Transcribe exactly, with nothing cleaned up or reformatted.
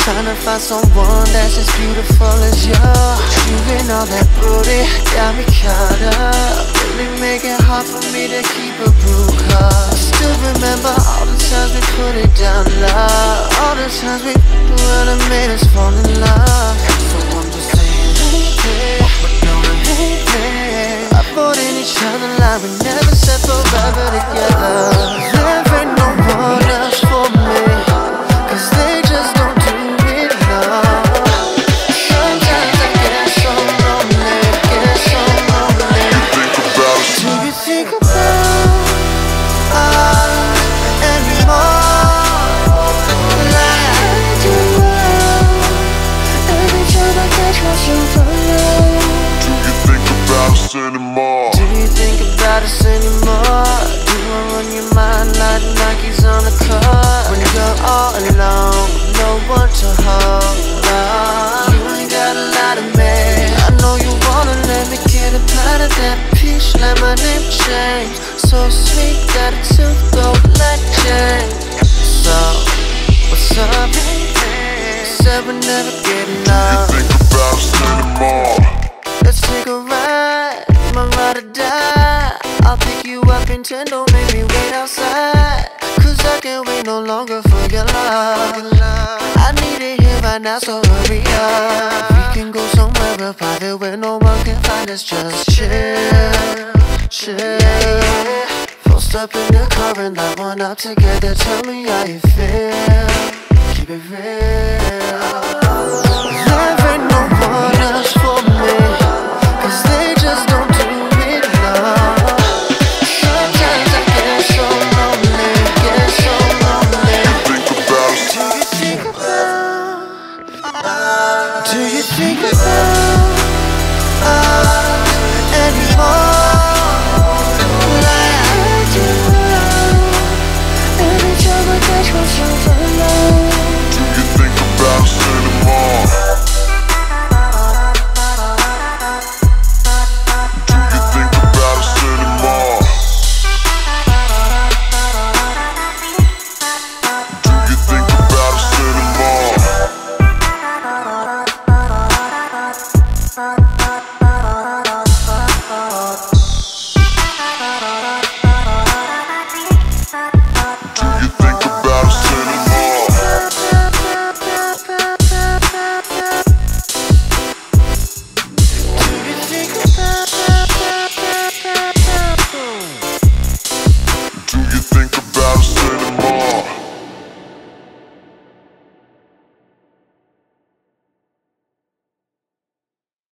Trying to find someone that's as beautiful as you. You and all that booty got me caught up, really make it hard for me to keep a brew cup. Still remember all the times we put it down low, all the times we would have made us fall in love. So I'm just saying, hey, hey, hey, I bought in each other like we never said forever together. There ain't no one else for me, cause they just don't do it now. Sometimes I get so lonely, get so lonely. Do you think about us anymore? Like I do. Every time I catch myself alone. Do you think about us anymore? Do you think about us anymore? Do I run your mind like Nike's on the court? When you're all alone, no one to hold on, you ain't gotta lie to me. I know you wanna let me get a part of that peach lemonade change, so sweet that it's a gold legend. So, what's up? Said we're never getting up. Do you think about us anymore? Let's take a ride, my ride or die. I'll pick you up in ten, don't make me wait outside, cause I can't wait no longer for your love. I need it here right now, so hurry up. We can go somewhere real private where no one can find us. Just chill, chill. Post up in the car and light one up together. Tell me how you feel, keep it real. There ain't no one else for me, cause they just don't do it now. Sometimes I get so lonely, get so lonely. Do you think about? Do you think about? Do you think about?